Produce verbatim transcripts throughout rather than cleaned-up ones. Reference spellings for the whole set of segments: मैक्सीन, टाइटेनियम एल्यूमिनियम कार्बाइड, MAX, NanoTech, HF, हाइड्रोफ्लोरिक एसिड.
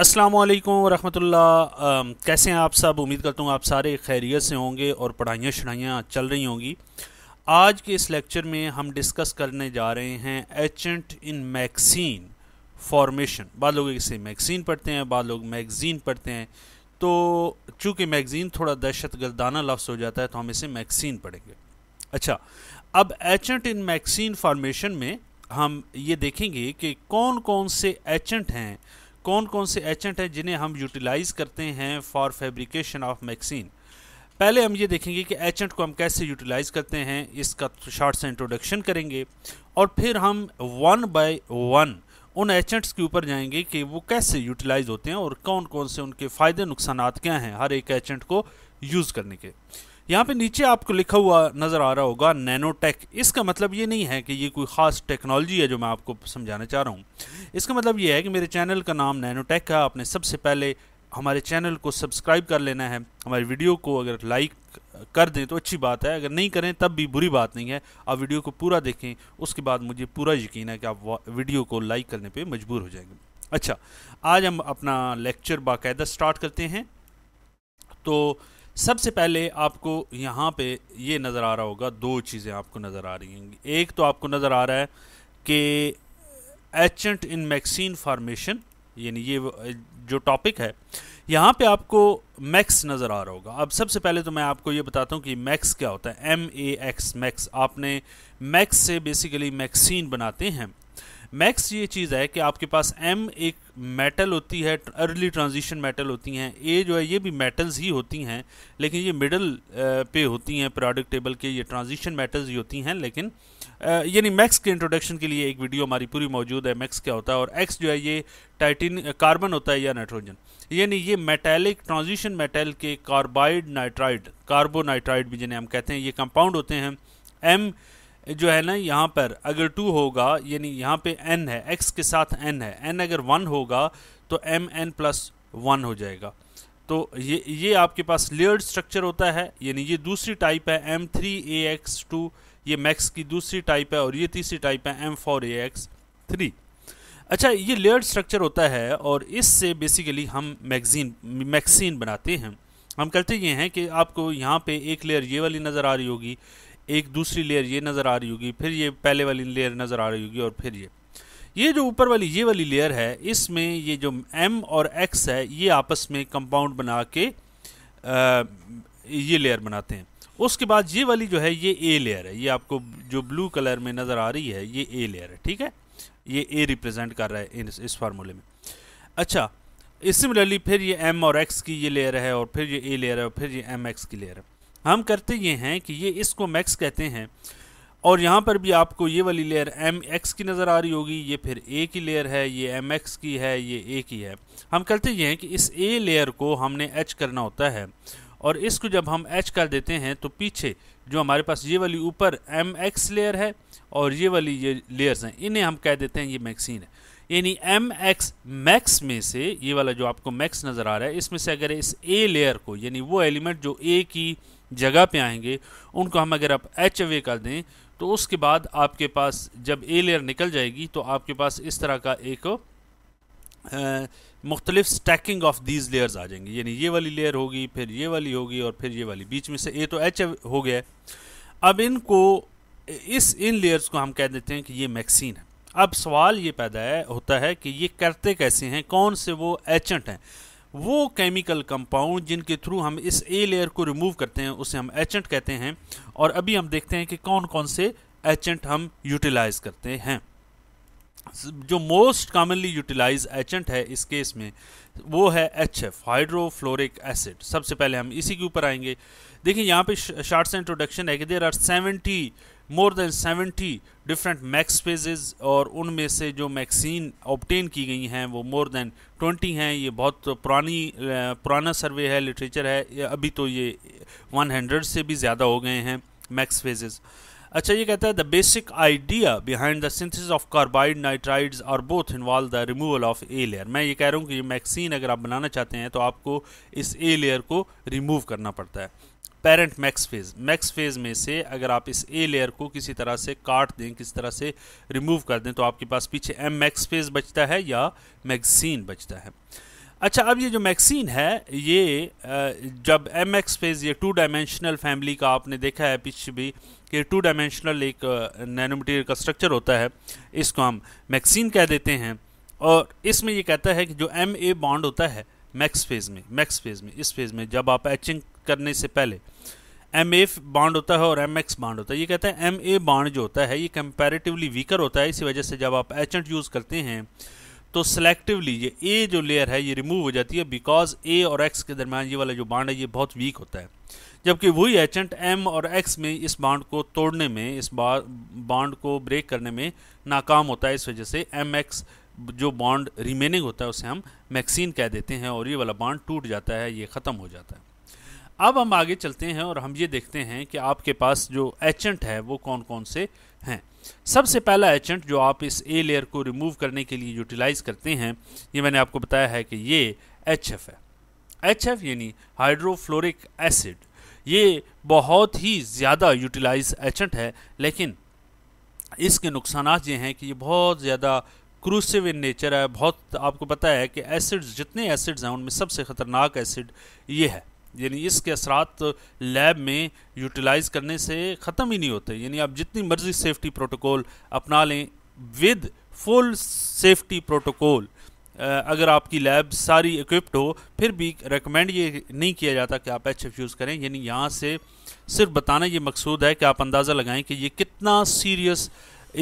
अस्सलामुअलैकुम वरहमतुल्लाह। कैसे हैं आप सब? उम्मीद करता हूँ आप सारे खैरियत से होंगे और पढ़ाइयाँ शढ़ाइयाँ चल रही होंगी। आज के इस लेक्चर में हम डिस्कस करने जा रहे हैं एजेंट इन मैक्सीन फॉर्मेशन। बाद लोग इसे मैक्सीन पढ़ते हैं, बाद लोग मैगजीन पढ़ते हैं, तो चूँकि मैगजीन थोड़ा दहशत गर्दाना लफ्ज़ हो जाता है तो हम इसे मैक्सीन पढ़ेंगे। अच्छा, अब एजेंट इन मैक्सीन फॉर्मेशन में हम ये देखेंगे कि कौन कौन से एजेंट हैं, कौन कौन से एजेंट हैं जिन्हें हम यूटिलाइज़ करते हैं फॉर फैब्रिकेशन ऑफ मैक्सीन। पहले हम ये देखेंगे कि एजेंट को हम कैसे यूटिलाइज़ करते हैं, इसका शॉर्ट से इंट्रोडक्शन करेंगे और फिर हम वन बाय वन उन एजेंट्स के ऊपर जाएंगे कि वो कैसे यूटिलाइज़ होते हैं और कौन कौन से उनके फ़ायदे नुकसानात क्या हैं हर एक एजेंट को यूज़ करने के। यहाँ पे नीचे आपको लिखा हुआ नज़र आ रहा होगा नैनोटेक। इसका मतलब ये नहीं है कि ये कोई ख़ास टेक्नोलॉजी है जो मैं आपको समझाना चाह रहा हूँ। इसका मतलब ये है कि मेरे चैनल का नाम नैनोटेक है। आपने सबसे पहले हमारे चैनल को सब्सक्राइब कर लेना है। हमारी वीडियो को अगर लाइक कर दें तो अच्छी बात है, अगर नहीं करें तब भी बुरी बात नहीं है। आप वीडियो को पूरा देखें, उसके बाद मुझे पूरा यकीन है कि आप वीडियो को लाइक करने पर मजबूर हो जाएंगे। अच्छा, आज हम अपना लेक्चर बाकायदा स्टार्ट करते हैं। तो सबसे पहले आपको यहाँ पे ये नज़र आ रहा होगा, दो चीज़ें आपको नज़र आ रही होंगी। एक तो आपको नज़र आ रहा है कि एजेंट इन मैक्सीन फार्मेशन, यानी ये जो टॉपिक है, यहाँ पे आपको मैक्स नज़र आ रहा होगा। अब सबसे पहले तो मैं आपको ये बताता हूँ कि मैक्स क्या होता है। M A X MAX. आपने मैक्स से बेसिकली मैक्सीन बनाते हैं। मैक्स ये चीज़ है कि आपके पास एम एक मेटल होती है, अर्ली ट्रांजिशन मेटल होती हैं। ए जो है ये भी मेटल्स ही होती हैं, लेकिन ये मिडल पे होती हैं प्रोडक्ट टेबल के, ये ट्रांजिशन मेटल्स ही होती हैं। लेकिन यानी मैक्स के इंट्रोडक्शन के लिए एक वीडियो हमारी पूरी मौजूद है, मैक्स क्या होता है। और एक्स जो है ये टाइटिन कार्बन होता है या नाइट्रोजन, यानी ये मेटेलिक ट्रांजिशन मेटल के कार्बाइड नाइट्राइड, कार्बोनाइट्राइड भी जिन्हें हम कहते हैं, ये कंपाउंड होते हैं। एम जो है ना यहाँ पर अगर टू होगा, यानी यहाँ पे n है, x के साथ n है, n अगर वन होगा तो एम एन प्लस वन हो जाएगा। तो ये ये आपके पास लेयर्ड स्ट्रक्चर होता है, यानी ये दूसरी टाइप है M three A X two, ये मैक्स की दूसरी टाइप है। और ये तीसरी टाइप है M four A X three. अच्छा, ये लेयर्ड स्ट्रक्चर होता है और इससे बेसिकली हम मैगजीन मैक्सीन बनाते हैं। हम करते ये हैं कि आपको यहाँ पे एक लेयर ये वाली नज़र आ रही होगी, एक दूसरी लेयर ये नज़र आ रही होगी, फिर ये पहले वाली लेयर नज़र आ रही होगी, और फिर ये ये जो ऊपर वाली ये वाली लेयर है, इसमें ये जो M और X है ये आपस में कंपाउंड बना के आ, ये लेयर बनाते हैं। उसके बाद ये वाली जो है ये A लेयर है, ये आपको जो ब्लू कलर में नज़र आ रही है ये A लेयर है। ठीक है, ये A रिप्रेजेंट कर रहा है इस, इस फार्मूले में। अच्छा, सिमिलरली फिर ये M और X की ये लेयर है, और फिर ये A लेयर है, और फिर ये एम एक्स की लेयर है। हम करते ये हैं कि ये इसको मैक्स कहते हैं। और यहाँ पर भी आपको ये वाली लेयर एम एक्स की नज़र आ रही होगी, ये फिर ए की लेयर है, ये एम एक्स की है, ये ए की है। हम करते ये हैं कि इस ए लेयर को हमने एच करना होता है, और इसको जब हम एच कर देते हैं तो पीछे जो हमारे पास ये वाली ऊपर एम एक्स लेयर है और ये वाली ये लेयर्स हैं, इन्हें हम कह देते हैं ये मैक्सीन है। यानी एम एक्स मैक्स में से ये वाला जो आपको मैक्स नज़र आ रहा है, इसमें से अगर इस ए लेयर को, यानी वो एलिमेंट जो ए की जगह पे आएंगे, उनको हम अगर आप एच अवे कर दें तो उसके बाद आपके पास जब ए लेयर निकल जाएगी तो आपके पास इस तरह का एक मुख्तलिफ स्टैकिंग ऑफ दीज लेयर्स आ जाएंगी। यानी ये वाली लेयर होगी, फिर ये वाली होगी, और फिर ये वाली, बीच में से ए तो एच हो गया। अब इनको इस इन लेयर्स को हम कह देते हैं कि ये मैक्सीन है। अब सवाल ये पैदा है, होता है कि ये करते कैसे हैं, कौन से वो एजेंट हैं, वो केमिकल कंपाउंड जिनके थ्रू हम इस ए लेयर को रिमूव करते हैं, उसे हम एजेंट कहते हैं। और अभी हम देखते हैं कि कौन कौन से एजेंट हम यूटिलाइज करते हैं। जो मोस्ट कॉमनली यूटिलाइज एजेंट है इस केस में वो है एच एफ, हाइड्रोफ्लोरिक एसिड। सबसे पहले हम इसी के ऊपर आएंगे। देखिए यहाँ पे शॉर्ट से इंट्रोडक्शन है कि there are seventy more than seventy different MAX phases, और उनमें से जो मैक्सीन ऑब्टेन की गई हैं वो मोर देन ट्वेंटी हैं। ये बहुत पुरानी पुराना सर्वे है, लिटरेचर है, अभी तो ये हंड्रेड से भी ज़्यादा हो गए हैं मैक्स फेजेस। अच्छा, ये कहता है the basic idea behind the synthesis of carbide nitrides are both involve the removal of a layer. मैं ये कह रहा हूँ कि ये मैक्सीन अगर आप बनाना चाहते हैं तो आपको इस ए लेयर को रिमूव करना पड़ता है। Parent MAX phase, MAX phase में से अगर आप इस ए लेयर को किसी तरह से काट दें, किसी तरह से रिमूव कर दें, तो आपके पास पीछे एम मैक्स फेज बचता है या मैक्सीन बचता है। अच्छा, अब ये जो मैक्सीन है, ये जब एम एक्स फेज, ये टू डायमेंशनल फैमिली का आपने देखा है पीछे भी कि टू डायमेंशनल एक नैनोमटेरियल का स्ट्रक्चर होता है, इसको हम मैक्सीन कह देते हैं। और इसमें ये कहता है कि जो एम ए बॉन्ड होता है मैक्स फेज़ में, मैक्स फेज़ में इस फेज़ में जब आप एचिंग करने से पहले एम ए बॉन्ड होता है और एम एक्स बॉन्ड होता है। ये कहता है एम ए बॉन्ड जो होता है ये कंपैरेटिवली वीकर होता है, इसी वजह से जब आप एचेंट यूज़ करते हैं तो सेलेक्टिवली ये ए जो लेयर है ये रिमूव हो जाती है, बिकॉज ए और एक्स के दरमियान ये वाला जो बॉन्ड है ये बहुत वीक होता है। जबकि वही एजेंट एम और एक्स में इस बॉन्ड को तोड़ने में, इस बॉन्ड को ब्रेक करने में नाकाम होता है, इस वजह से एम एक्स जो बॉन्ड रिमेनिंग होता है उसे हम मैक्सीन कह देते हैं और ये वाला बॉन्ड टूट जाता है, ये ख़त्म हो जाता है। अब हम आगे चलते हैं और हम ये देखते हैं कि आपके पास जो एजेंट है वो कौन कौन से हैं। सबसे पहला एजेंट जो आप इस ए लेयर को रिमूव करने के लिए यूटिलाइज़ करते हैं, ये मैंने आपको बताया है कि ये एच एफ है। एच एफ यानी हाइड्रोफ्लोरिक एसिड, ये बहुत ही ज़्यादा यूटिलाइज एजेंट है, लेकिन इसके नुकसान ये हैं कि ये बहुत ज़्यादा क्रूसिव इन नेचर है। बहुत आपको पता है कि एसिड्स, जितने एसिड्स हैं उनमें सबसे ख़तरनाक एसिड ये है, यानी इसके असरात लैब में यूटिलाइज़ करने से ख़त्म ही नहीं होते। यानी आप जितनी मर्जी सेफ्टी प्रोटोकॉल अपना लें, विद फुल सेफ्टी प्रोटोकॉल अगर आपकी लैब सारी इक्विप्ड हो, फिर भी रेकमेंड ये नहीं किया जाता कि आप एच एफ यूज़ करें। यानी यहाँ से सिर्फ बताना ये मकसूद है कि आप अंदाज़ा लगाएं कि ये कितना सीरियस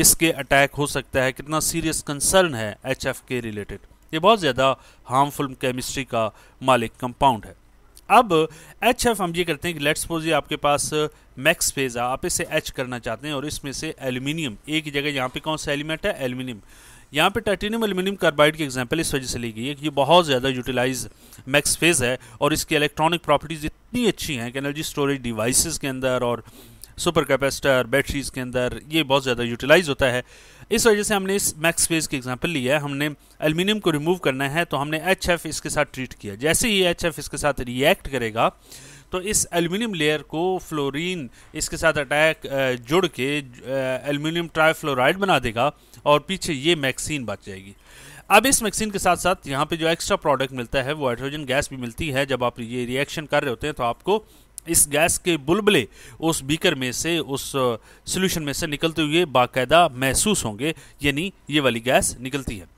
इसके अटैक हो सकता है, कितना सीरियस कंसर्न है एच एफ के रिलेटेड। ये बहुत ज़्यादा हार्मफुल केमिस्ट्री का मालिक कंपाउंड है। अब एच एफ हम ये करते हैं कि लेट्स सपोज ये आपके पास मैक्स फेज है, आप इसे एच करना चाहते हैं और इसमें से एल्यूमिनियम, एक ही जगह यहाँ पे कौन सा एलिमेंट है, एल्यूमिनियम। यहाँ पे टाइटेनियम एल्यूमिनियम कार्बाइड की एग्जांपल इस वजह से ली गई है कि ये बहुत ज़्यादा यूटिलाइज मैक्स फेज है और इसकी इलेक्ट्रॉनिक प्रॉपर्टीज़ इतनी अच्छी हैं कि एनर्जी स्टोरेज डिवाइसेस के अंदर और सुपर कैपेसिटर बैटरीज़ के अंदर ये बहुत ज़्यादा यूटिलाइज होता है। इस वजह से हमने इस मैक्स फेज की एग्जांपल लिया है। हमने एल्यूमिनियम को रिमूव करना है तो हमने एच एफ इसके साथ ट्रीट किया। जैसे ही एच एफ इसके साथ रिएक्ट करेगा तो इस एल्यूमिनियम लेयर को फ्लोरीन इसके साथ अटैक जुड़ के एल्यूमिनियम ट्राईफ्लोराइड बना देगा और पीछे ये मैक्सीन बच जाएगी। अब इस मैक्सीन के साथ साथ यहाँ पे जो एक्स्ट्रा प्रोडक्ट मिलता है वो हाइड्रोजन गैस भी मिलती है। जब आप ये रिएक्शन कर रहे होते हैं तो आपको इस गैस के बुलबुले उस बीकर में से, उस सॉल्यूशन में से निकलते हुए बाकायदा महसूस होंगे, यानी ये वाली गैस निकलती है।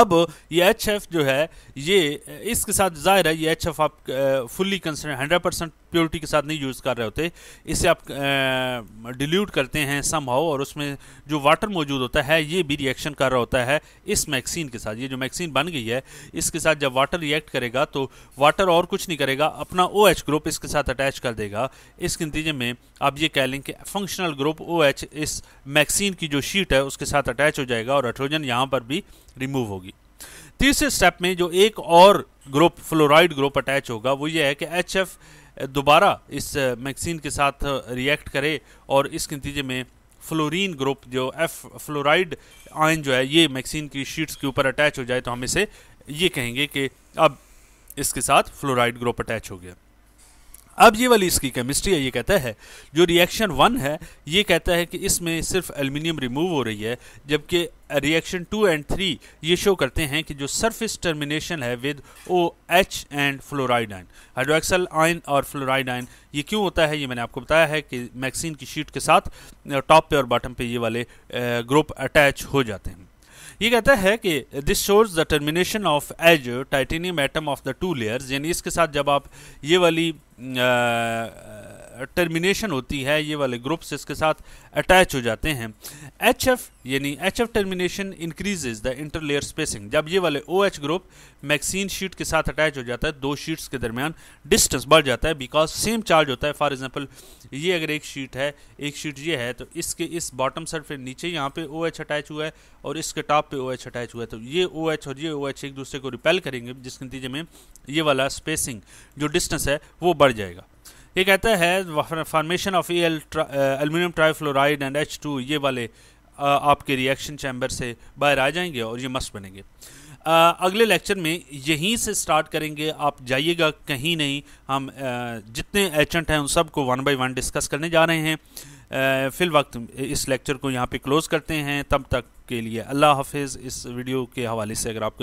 अब ये एच एफ जो है ये इसके साथ ज़ाहिर है ये एच एफ आप fully concern hundred percent purity के साथ नहीं यूज़ कर रहे होते, इसे आप डिल्यूट करते हैं समहाउ और उसमें जो वाटर मौजूद होता है ये भी रिएक्शन कर रहा होता है इस मैक्सीन के साथ। ये जो मैक्सीन बन गई है इसके साथ जब वाटर रिएक्ट करेगा तो वाटर और कुछ नहीं करेगा, अपना ओ एच ग्रुप इसके साथ अटैच कर देगा। इसके नतीजे में आप ये कह लें कि फंक्शनल ग्रुप ओ एच इस मैक्सीन की जो शीट है उसके साथ अटैच हो जाएगा और हाइड्रोजन यहाँ पर भी रिमूव होगी। तीसरे स्टेप में जो एक और ग्रुप फ्लोराइड ग्रुप अटैच होगा वो ये है कि एच एफ दोबारा इस मैक्सीन के साथ रिएक्ट करे और इसके नतीजे में फ्लोरीन ग्रुप जो एफ फ्लोराइड आयन जो है ये मैक्सीन की शीट्स के ऊपर अटैच हो जाए तो हम इसे ये कहेंगे कि अब इसके साथ फ्लोराइड ग्रुप अटैच हो गया। अब ये वाली इसकी केमिस्ट्री है। ये कहता है जो रिएक्शन वन है ये कहता है कि इसमें सिर्फ एल्युमिनियम रिमूव हो रही है, जबकि रिएक्शन टू एंड थ्री ये शो करते हैं कि जो सरफेस टर्मिनेशन है with O H and fluoride ion, hydroxyl ion और फ्लोराइड आयन। ये क्यों होता है ये मैंने आपको बताया है कि मैक्सीन की शीट के साथ टॉप पे और बॉटम पे ये वाले ग्रुप अटैच हो जाते हैं। ये कहता है कि this shows the termination of edge titanium atom of the two layers, यानी इसके साथ जब आप ये वाली टर्मिनेशन होती है ये वाले ग्रुप्स इसके साथ अटैच हो जाते हैं। एच एफ यानी H F termination increases the interlayer spacing, जब ये वाले O H group मैक्सीन sheet के साथ अटैच हो जाता है दो शीट्स के दरमियान डिस्टेंस बढ़ जाता है, बिकॉज सेम चार्ज होता है। फॉर एग्जांपल ये अगर एक शीट है, एक शीट ये है, तो इसके इस बॉटम साइड पे नीचे यहाँ पे ओ एच अटैच हुआ है और इसके टॉप पे ओ एच अटैच हुआ है, तो ये ओ एच और ये ओ एच एक दूसरे को रिपेल करेंगे, जिसके नतीजे में ये वाला स्पेसिंग जो डिस्टेंस है वो बढ़ जाएगा। ये कहता है formation of al aluminium trifluoride and H two, ये वाले आ, आपके रिएक्शन चैम्बर से बाहर आ जाएंगे और ये मस्त बनेंगे। आ, अगले लेक्चर में यहीं से स्टार्ट करेंगे, आप जाइएगा कहीं नहीं। हम आ, जितने एजेंट हैं उन सबको वन बाय वन डिस्कस करने जा रहे हैं। फिल वक्त इस लेक्चर को यहाँ पे क्लोज़ करते हैं, तब तक के लिए अल्लाह हाफिज़। इस वीडियो के हवाले से अगर आपको